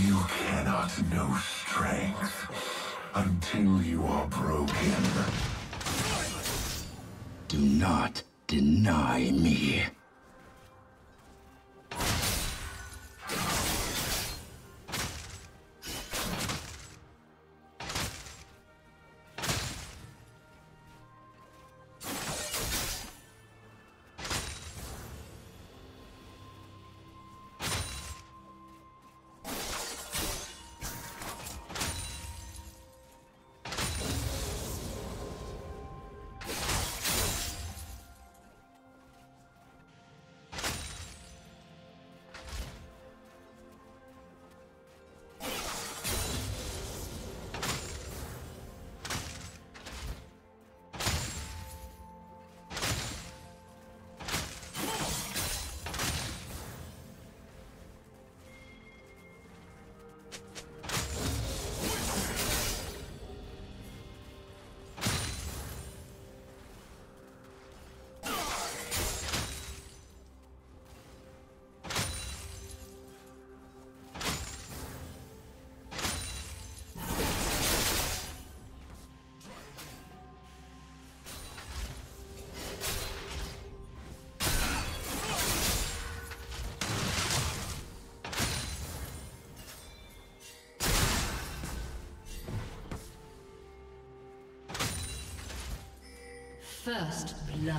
You cannot know strength until you are broken. Do not deny me. First blood.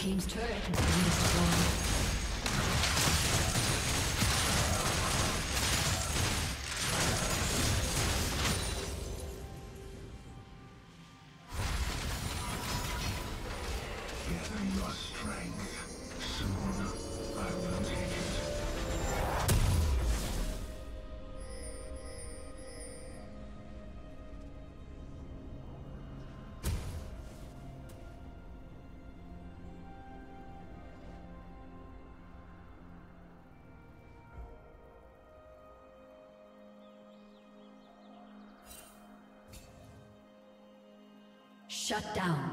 Team's turret has been destroyed. Shut down.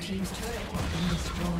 Team's turret has been destroyed.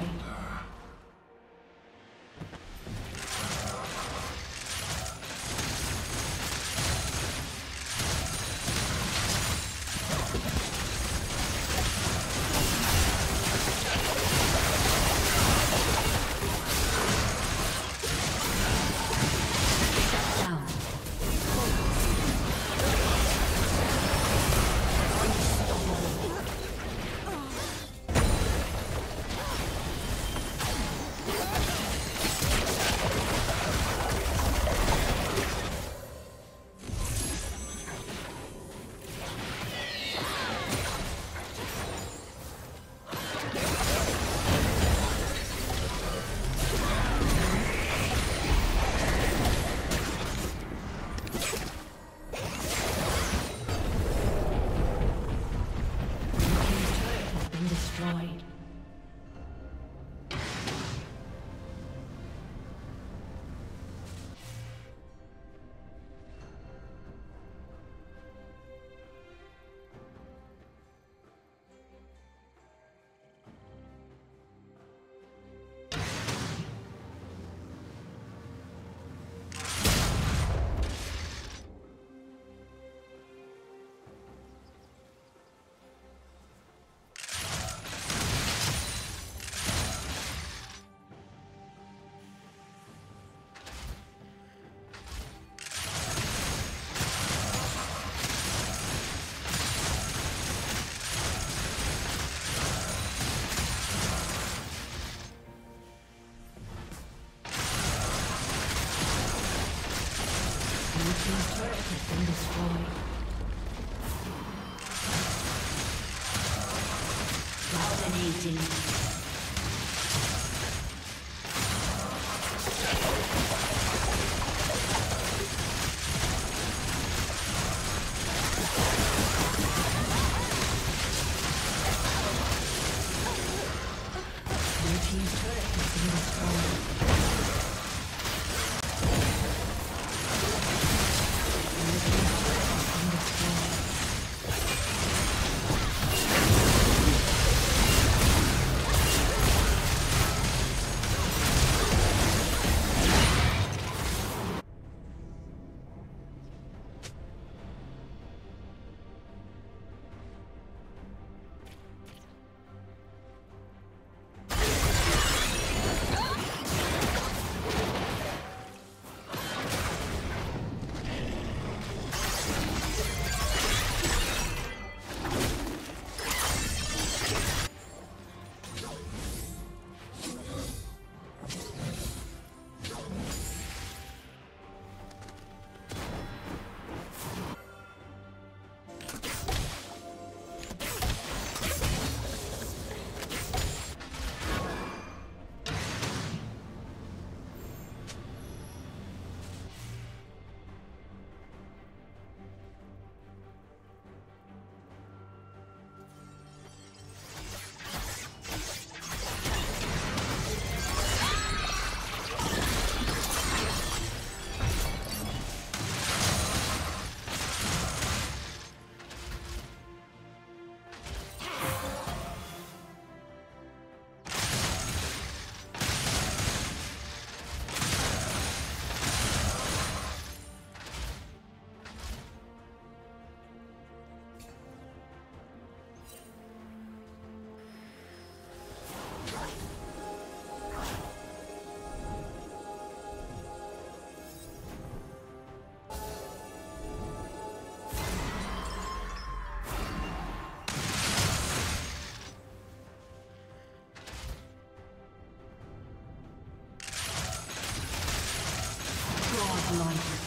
Bloodline.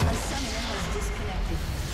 A summoner has disconnected.